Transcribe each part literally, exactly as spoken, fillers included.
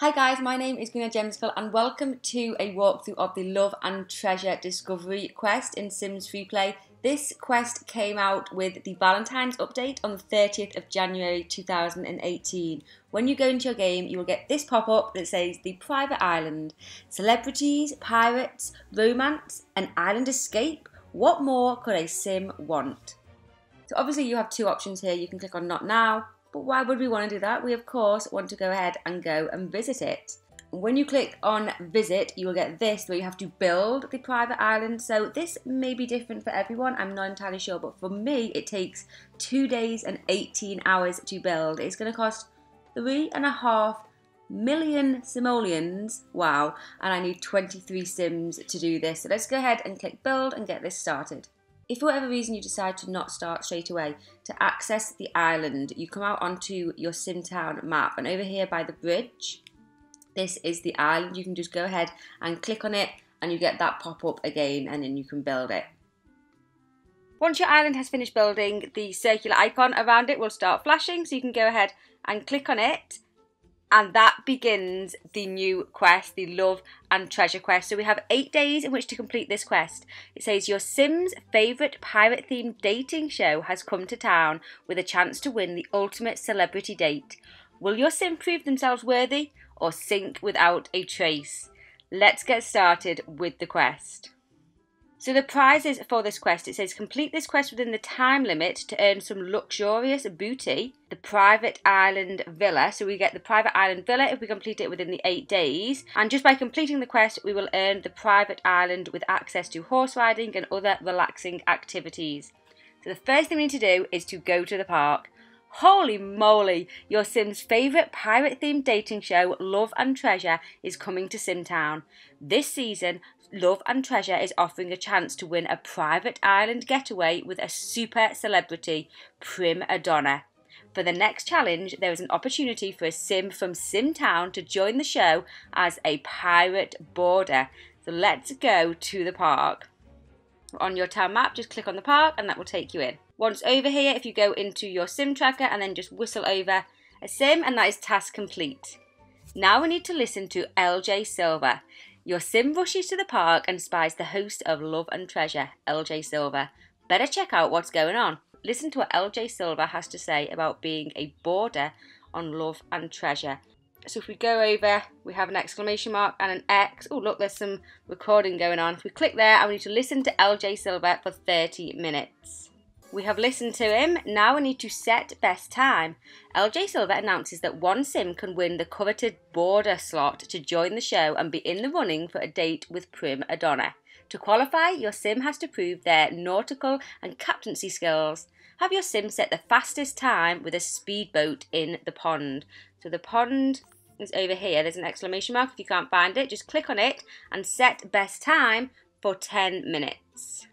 Hi guys, my name is Gina Jamesville and welcome to a walkthrough of the Love and Treasure Discovery quest in Sims FreePlay. This quest came out with the Valentine's update on the thirtieth of January two thousand eighteen. When you go into your game, you will get this pop-up that says the private island, celebrities, pirates, romance, an island escape. What more could a sim want? So obviously you have two options here. You can click on not now. But why would we want to do that? We, of course, want to go ahead and go and visit it. When you click on visit, you will get this, where you have to build the private island. So this may be different for everyone, I'm not entirely sure, but for me, it takes two days and eighteen hours to build. It's going to cost three and a half million simoleons, wow, and I need twenty-three sims to do this. So let's go ahead and click build and get this started. If for whatever reason you decide to not start straight away, to access the island, you come out onto your SimTown map, and over here by the bridge, this is the island. You can just go ahead and click on it, and you get that pop-up again, and then you can build it. Once your island has finished building, the circular icon around it will start flashing, so you can go ahead and click on it. And that begins the new quest, the Love and Treasure quest. So we have eight days in which to complete this quest. It says your Sims' favourite pirate-themed dating show has come to town with a chance to win the ultimate celebrity date. Will your Sim prove themselves worthy or sink without a trace? Let's get started with the quest. So the prizes for this quest, it says complete this quest within the time limit to earn some luxurious booty, the private island villa, so we get the private island villa if we complete it within the eight days, and just by completing the quest we will earn the private island with access to horse riding and other relaxing activities. So the first thing we need to do is to go to the park. Holy moly, your Sims' favourite pirate-themed dating show, Love and Treasure, is coming to SimTown. This season, Love and Treasure is offering a chance to win a private island getaway with a super celebrity, Prim Adonna. For the next challenge, there is an opportunity for a Sim from SimTown to join the show as a pirate boarder. So let's go to the park. On your town map, just click on the park and that will take you in. Once over here, if you go into your sim tracker and then just whistle over a sim, and that is task complete. Now we need to listen to L J Silver. Your sim rushes to the park and spies the host of Love and Treasure, L J Silver. Better check out what's going on. Listen to what L J Silver has to say about being a boarder on Love and Treasure. So if we go over, we have an exclamation mark and an X. Oh look, there's some recording going on. If we click there, and we need to listen to L J Silver for thirty minutes. We have listened to him, now we need to set best time. L J Silver announces that one sim can win the coveted border slot to join the show and be in the running for a date with Prim Adonna. To qualify, your sim has to prove their nautical and captaincy skills. Have your sim set the fastest time with a speedboat in the pond. So the pond is over here. There's an exclamation mark. If you can't find it, just click on it and set best time for ten minutes.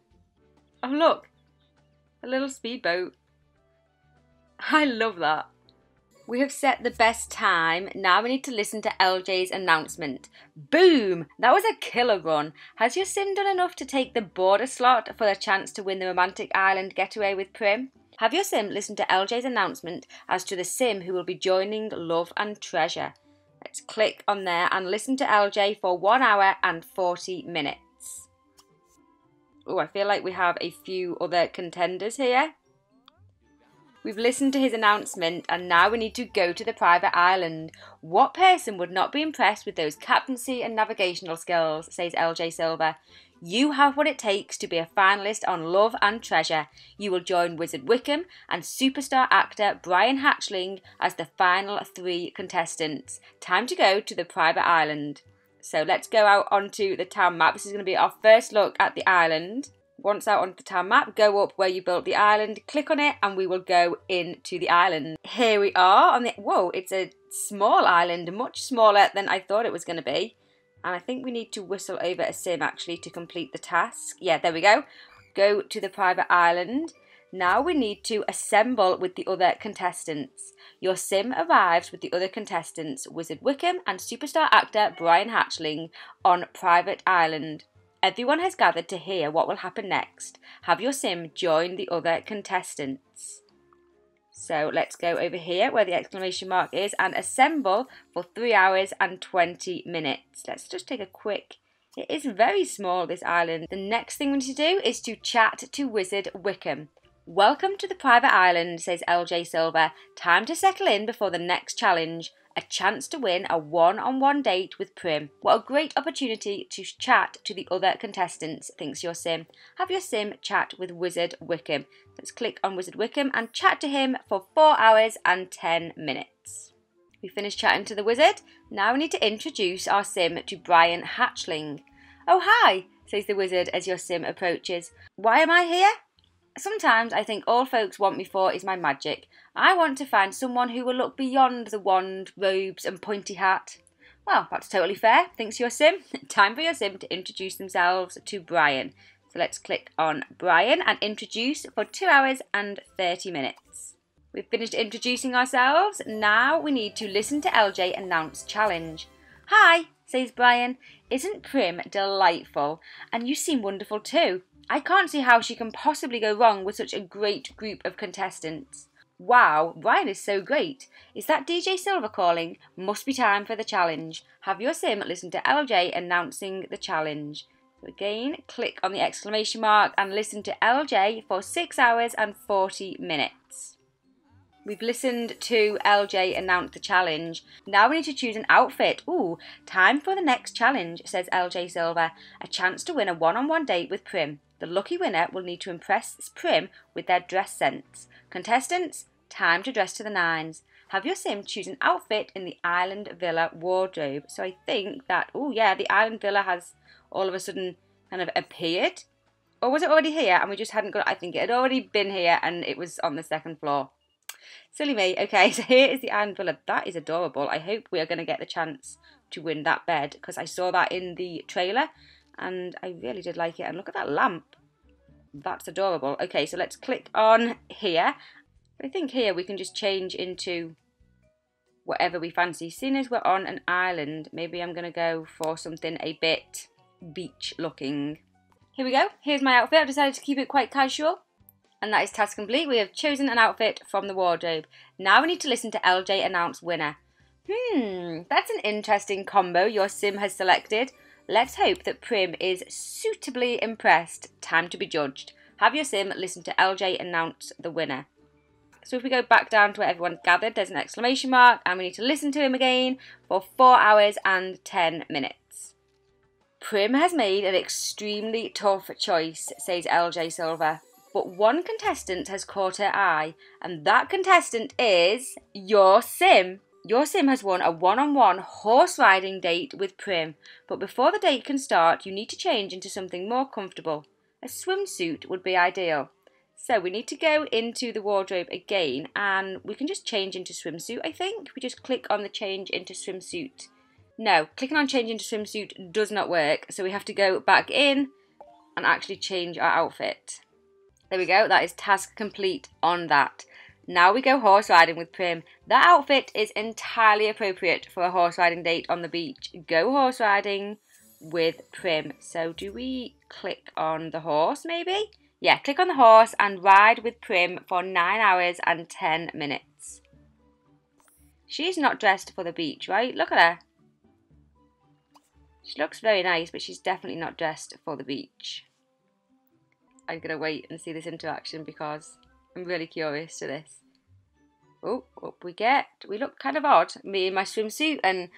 Oh look, a little speedboat. I love that. We have set the best time. Now we need to listen to L J's announcement. Boom! That was a killer run. Has your sim done enough to take the border slot for a chance to win the romantic island getaway with Prim? Have your sim listen to L J's announcement as to the sim who will be joining Love and Treasure. Let's click on there and listen to L J for one hour and forty minutes. Oh, I feel like we have a few other contenders here. We've listened to his announcement and now we need to go to the private island. What person would not be impressed with those captaincy and navigational skills, says L J Silver. You have what it takes to be a finalist on Love and Treasure. You will join Wizard Wickham and superstar actor Brian Hatchling as the final three contestants. Time to go to the private island. So let's go out onto the town map. This is going to be our first look at the island. Once out onto the town map, go up where you built the island, click on it, and we will go into the island. Here we are on the... Whoa, it's a small island, much smaller than I thought it was going to be. And I think we need to whistle over a sim, actually, to complete the task. Yeah, there we go. Go to the private island. Now we need to assemble with the other contestants. Your sim arrives with the other contestants, Wizard Wickham and superstar actor Brian Hatchling, on private island. Everyone has gathered to hear what will happen next. Have your sim join the other contestants. So let's go over here where the exclamation mark is and assemble for three hours and twenty minutes. Let's just take a quick... It is very small, this island. The next thing we need to do is to chat to Wizard Wickham. Welcome to the private island, says L J Silver. Time to settle in before the next challenge. A chance to win a one-on-one date with Prim. What a great opportunity to chat to the other contestants, thinks your sim. Have your sim chat with Wizard Wickham. Let's click on Wizard Wickham and chat to him for four hours and ten minutes. We finished chatting to the wizard. Now we need to introduce our sim to Brian Hatchling. Oh, hi, says the wizard as your sim approaches. Why am I here? Sometimes I think all folks want me for is my magic. I want to find someone who will look beyond the wand, robes and pointy hat. Well, that's totally fair, thinks your sim. Time for your sim to introduce themselves to Brian. So let's click on Brian and introduce for two hours and thirty minutes. We've finished introducing ourselves. Now we need to listen to L J announce challenge. Hi, says Brian. Isn't Prim delightful? And you seem wonderful too. I can't see how she can possibly go wrong with such a great group of contestants. Wow, Brian is so great. Is that D J Silver calling? Must be time for the challenge. Have your sim listen to L J announcing the challenge. So again, click on the exclamation mark and listen to L J for six hours and forty minutes. We've listened to L J announce the challenge. Now we need to choose an outfit. Ooh, time for the next challenge, says L J Silver. A chance to win a one-on-one date with Prim. The lucky winner will need to impress Prim with their dress sense. Contestants, time to dress to the nines. Have your sim choose an outfit in the Island Villa wardrobe. So I think that, oh yeah, the Island Villa has all of a sudden kind of appeared. Or was it already here and we just hadn't got, I think it had already been here and it was on the second floor. Silly me. Okay, so here is the Island Villa. That is adorable. I hope we are going to get the chance to win that bed because I saw that in the trailer. And I really did like it. And look at that lamp. That's adorable. Okay, so let's click on here. I think here we can just change into whatever we fancy. Seeing as we're on an island, maybe I'm going to go for something a bit beach looking. Here we go. Here's my outfit. I've decided to keep it quite casual. And that is task complete. We have chosen an outfit from the wardrobe. Now we need to listen to L J announce winner. Hmm, that's an interesting combo your sim has selected. Let's hope that Prim is suitably impressed. Time to be judged. Have your sim listen to L J announce the winner. So if we go back down to where everyone's gathered, there's an exclamation mark and we need to listen to him again for four hours and ten minutes. Prim has made an extremely tough choice, says L J Silver. But one contestant has caught her eye and that contestant is your sim. Your sim has won a one-on-one horse riding date with Prim, but before the date can start, you need to change into something more comfortable. A swimsuit would be ideal. So we need to go into the wardrobe again, and we can just change into swimsuit, I think. We just click on the change into swimsuit. No, clicking on change into swimsuit does not work, so we have to go back in and actually change our outfit. There we go, that is task complete on that. Now we go horse riding with Prim. That outfit is entirely appropriate for a horse riding date on the beach. Go horse riding with Prim. So do we click on the horse maybe? Yeah, click on the horse and ride with Prim for nine hours and ten minutes. She's not dressed for the beach, right? Look at her. She looks very nice, but she's definitely not dressed for the beach. I'm going to wait and see this interaction because... I'm really curious to this. Oh, up we get. We look kind of odd. Me in my swimsuit and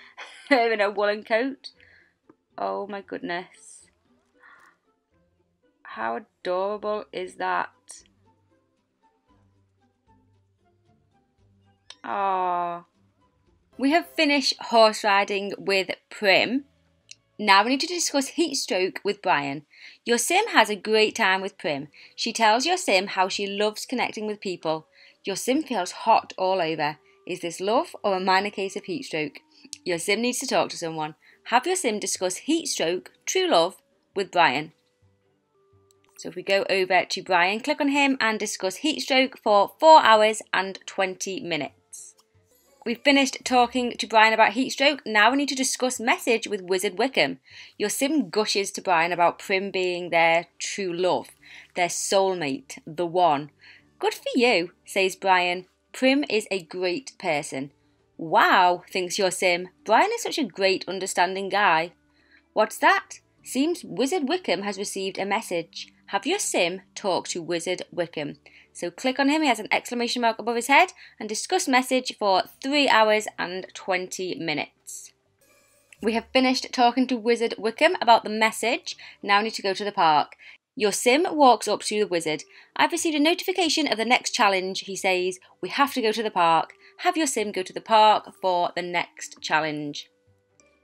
her in a woolen coat. Oh my goodness. How adorable is that? Aww. We have finished horse riding with Prim. Now we need to discuss heat stroke with Brian. Your sim has a great time with Prim. She tells your sim how she loves connecting with people. Your sim feels hot all over. Is this love or a minor case of heat stroke? Your sim needs to talk to someone. Have your sim discuss heat stroke, true love, with Brian. So if we go over to Brian, click on him and discuss heat stroke for four hours and twenty minutes. We've finished talking to Brian about heatstroke. Now we need to discuss message with Wizard Wickham. Your sim gushes to Brian about Prim being their true love, their soulmate, the one. Good for you, says Brian. Prim is a great person. Wow, thinks your sim, Brian is such a great understanding guy. What's that? Seems Wizard Wickham has received a message. Have your sim talk to Wizard Wickham. So click on him, he has an exclamation mark above his head, and discuss message for three hours and twenty minutes. We have finished talking to Wizard Wickham about the message. Now we need to go to the park. Your sim walks up to the wizard. I've received a notification of the next challenge, he says. We have to go to the park. Have your sim go to the park for the next challenge.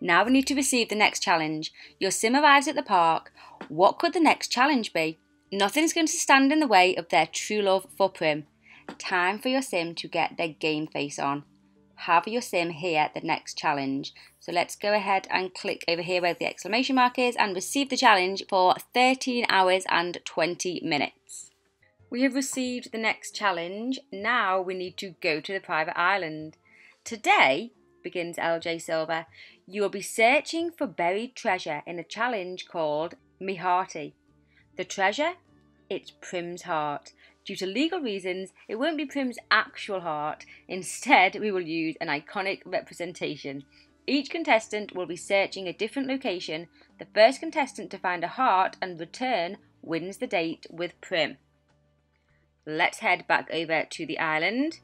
Now we need to receive the next challenge. Your sim arrives at the park. What could the next challenge be? Nothing's going to stand in the way of their true love for Prim. Time for your sim to get their game face on. Have your sim hear the next challenge. So let's go ahead and click over here where the exclamation mark is and receive the challenge for thirteen hours and twenty minutes. We have received the next challenge. Now we need to go to the private island. Today, begins L J Silver, you will be searching for buried treasure in a challenge called Me Hearty. The treasure? It's Prim's heart. Due to legal reasons, it won't be Prim's actual heart. Instead, we will use an iconic representation. Each contestant will be searching a different location. The first contestant to find a heart and return wins the date with Prim. Let's head back over to the island.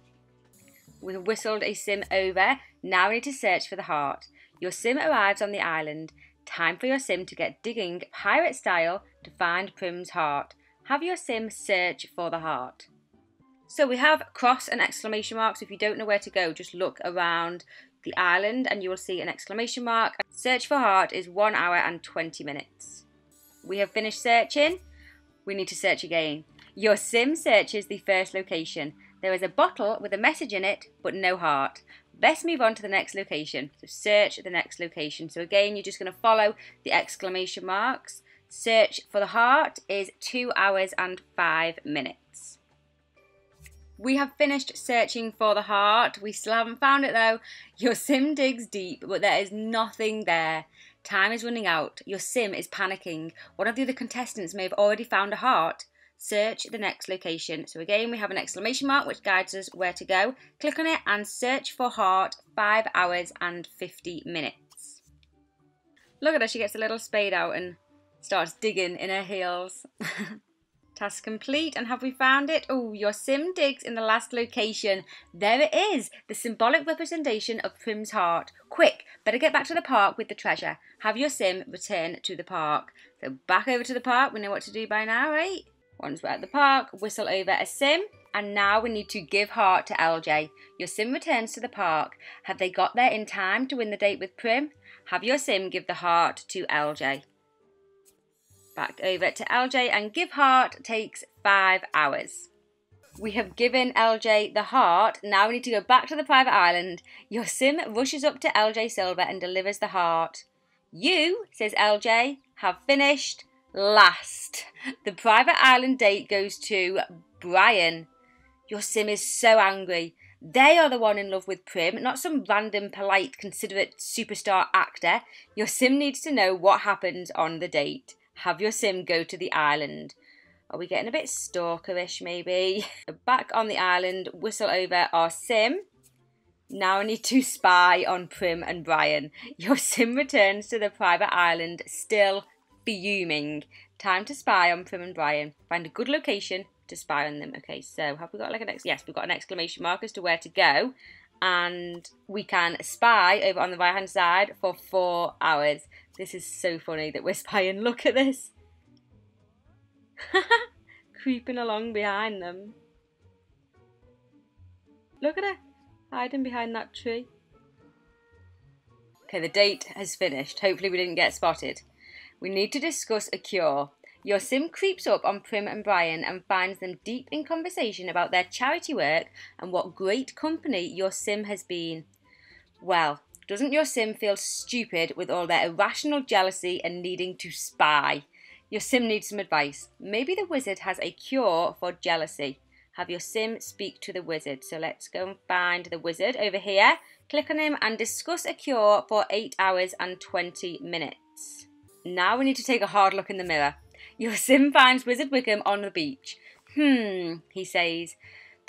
We've whistled a sim over. Now we need to search for the heart. Your sim arrives on the island. Time for your sim to get digging pirate style to find Prim's heart. Have your sim search for the heart. So we have cross and exclamation marks. If you don't know where to go, just look around the island and you will see an exclamation mark. Search for heart is one hour and twenty minutes. We have finished searching. We need to search again. Your sim searches the first location. There is a bottle with a message in it, but no heart. Best move on to the next location. So search the next location. So again, you're just going to follow the exclamation marks. Search for the heart is two hours and five minutes. We have finished searching for the heart. We still haven't found it though. Your sim digs deep, but there is nothing there. Time is running out. Your sim is panicking. One of the other contestants may have already found a heart. Search the next location. So again, we have an exclamation mark which guides us where to go. Click on it and search for heart, five hours and fifty minutes. Look at her, she gets a little spade out and starts digging in her heels. Task complete, and have we found it? Oh, your sim digs in the last location. There it is, the symbolic representation of Prim's heart. Quick, better get back to the park with the treasure. Have your sim return to the park. So back over to the park, we know what to do by now, right? Once we're at the park, whistle over a sim, and now we need to give heart to L J. Your sim returns to the park. Have they got there in time to win the date with Prim? Have your sim give the heart to L J. Back over to L J and give heart takes five hours. We have given L J the heart. Now we need to go back to the private island. Your sim rushes up to L J Silver and delivers the heart. You, says L J, have finished last. The private island date goes to Brian. Your sim is so angry. They are the one in love with Prim, not some random, polite, considerate superstar actor. Your sim needs to know what happens on the date. Have your sim go to the island. Are we getting a bit stalkerish maybe? Back on the island, whistle over our sim. Now I need to spy on Prim and Brian. Your sim returns to the private island, still fuming. Time to spy on Prim and Brian. Find a good location to spy on them. Okay, so have we got like an ex- yes, we've got an exclamation mark as to where to go. And we can spy over on the right hand side for four hours. This is so funny that we're spying. Look at this. Creeping along behind them. Look at her, hiding behind that tree. Okay, the date has finished. Hopefully we didn't get spotted. We need to discuss a cure. Your sim creeps up on Prim and Brian and finds them deep in conversation about their charity work and what great company your sim has been. Well, doesn't your sim feel stupid with all their irrational jealousy and needing to spy? Your sim needs some advice. Maybe the wizard has a cure for jealousy. Have your sim speak to the wizard. So let's go and find the wizard over here. Click on him and discuss a cure for eight hours and twenty minutes. Now we need to take a hard look in the mirror. Your sim finds Wizard Wickham on the beach. Hmm, he says.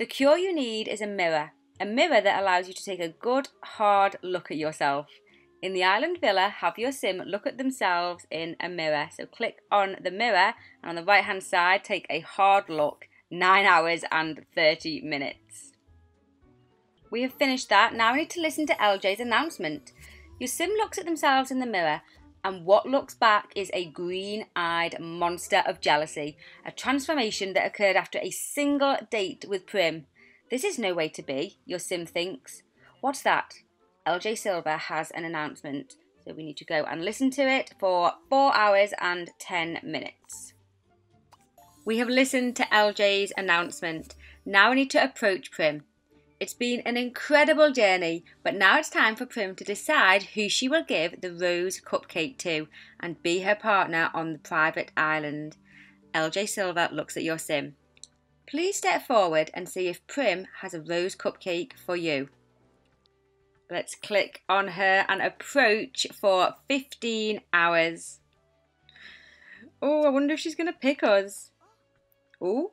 The cure you need is a mirror, a mirror that allows you to take a good, hard look at yourself. In the island villa, have your sim look at themselves in a mirror. So click on the mirror, and on the right-hand side, take a hard look, nine hours and thirty minutes. We have finished that. Now we need to listen to L J's announcement. Your sim looks at themselves in the mirror, and what looks back is a green-eyed monster of jealousy, a transformation that occurred after a single date with Prim. This is no way to be, your sim thinks. What's that? L J Silver has an announcement, so we need to go and listen to it for four hours and ten minutes. We have listened to L J's announcement. Now we need to approach Prim. It's been an incredible journey, but now it's time for Prim to decide who she will give the rose cupcake to and be her partner on the private island. L J Silver looks at your sim. Please step forward and see if Prim has a rose cupcake for you. Let's click on her and approach for fifteen hours. Oh, I wonder if she's going to pick us. Oh,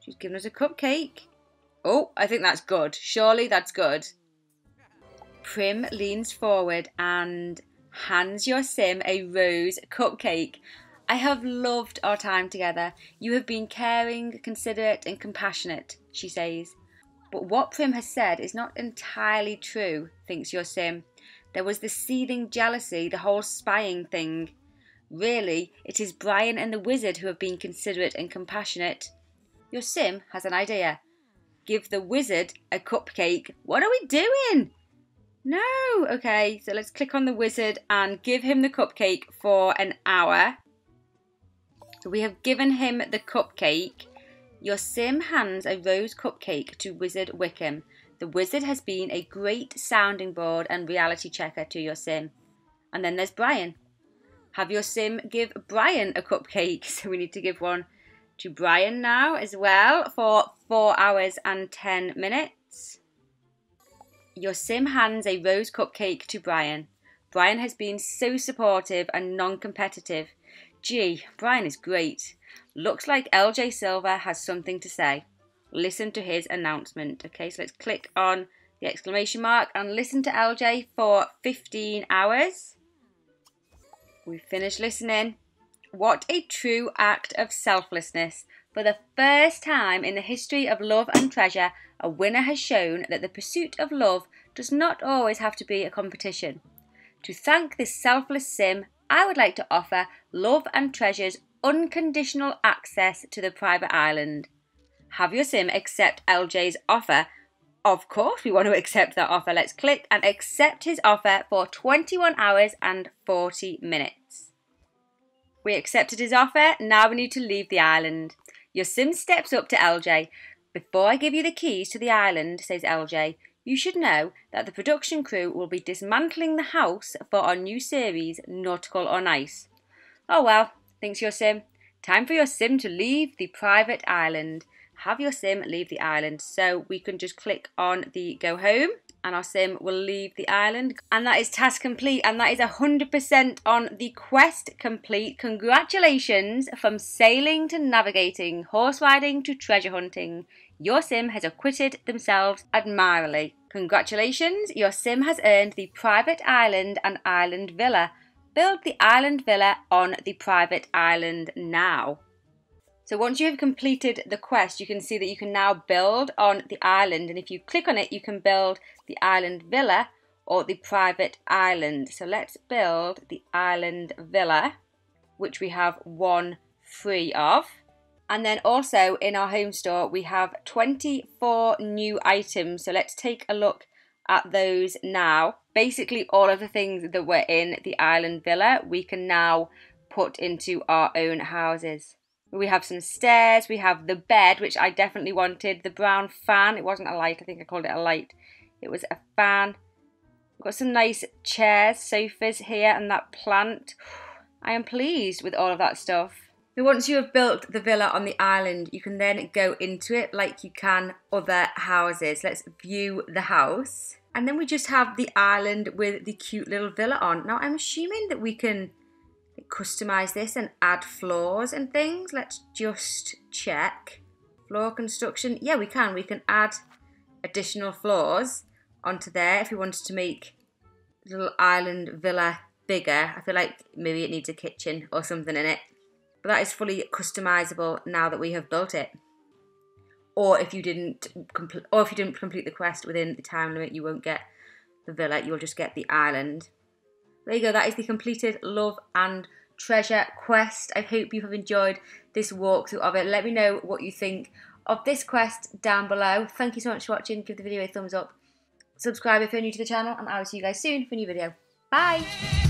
she's giving us a cupcake. Oh, I think that's good. Surely that's good. Prim leans forward and hands your sim a rose cupcake. I have loved our time together. You have been caring, considerate and compassionate, she says. But what Prim has said is not entirely true, thinks your sim. There was the seething jealousy, the whole spying thing. Really, it is Brian and the wizard who have been considerate and compassionate. Your sim has an idea. Give the wizard a cupcake. What are we doing? No. Okay, so let's click on the wizard and give him the cupcake for an hour. So we have given him the cupcake. Your sim hands a rose cupcake to Wizard Wickham. The wizard has been a great sounding board and reality checker to your sim. And then there's Brian. Have your sim give Brian a cupcake. So we need to give one to Brian now as well for four hours and ten minutes. Your sim hands a rose cupcake to Brian. Brian has been so supportive and non-competitive. Gee, Brian is great. Looks like L J Silver has something to say. Listen to his announcement. Okay, so let's click on the exclamation mark and listen to L J for fifteen hours. We've finished listening. What a true act of selflessness. For the first time in the history of Love and Treasure, a winner has shown that the pursuit of love does not always have to be a competition. To thank this selfless sim, I would like to offer Love and Treasure's unconditional access to the private island. Have your sim accept L J's offer. Of course we want to accept that offer. Let's click and accept his offer for twenty-one hours and forty minutes. We accepted his offer. Now we need to leave the island. Your sim steps up to L J. Before I give you the keys to the island, says L J, you should know that the production crew will be dismantling the house for our new series, Nautical on Ice. Oh well, thinks your sim. Time for your sim to leave the private island. Have your sim leave the island. So we can just click on the go home and our sim will leave the island. And that is task complete, and that is one hundred percent on the quest complete. Congratulations, from sailing to navigating, horse riding to treasure hunting. Your sim has acquitted themselves admirably. Congratulations, your sim has earned the private island and island villa. Build the island villa on the private island now. So once you have completed the quest, you can see that you can now build on the island, and if you click on it, you can build the island villa or the private island. So let's build the island villa, which we have one free of. And then also in our home store, we have twenty-four new items. So let's take a look at those now. Basically all of the things that were in the island villa, we can now put into our own houses. We have some stairs, we have the bed, which I definitely wanted, the brown fan. It wasn't a light, I think I called it a light. It was a fan. We've got some nice chairs, sofas here, and that plant. I am pleased with all of that stuff. Now, once you have built the villa on the island, you can then go into it like you can other houses. Let's view the house. And then we just have the island with the cute little villa on. Now, I'm assuming that we can customize this and add floors and things. Let's just check. Floor construction. Yeah, we can. We can add additional floors onto there if we wanted to make little island villa bigger. I feel like maybe it needs a kitchen or something in it. But that is fully customizable now that we have built it. Or if you didn't complete, or if you didn't complete the quest within the time limit, you won't get the villa. You'll just get the island. There you go. That is the completed Love and Treasure quest. I hope you have enjoyed this walkthrough of it. Let me know what you think of this quest down below. Thank you so much for watching. Give the video a thumbs up. Subscribe if you're new to the channel, and I will see you guys soon for a new video. Bye.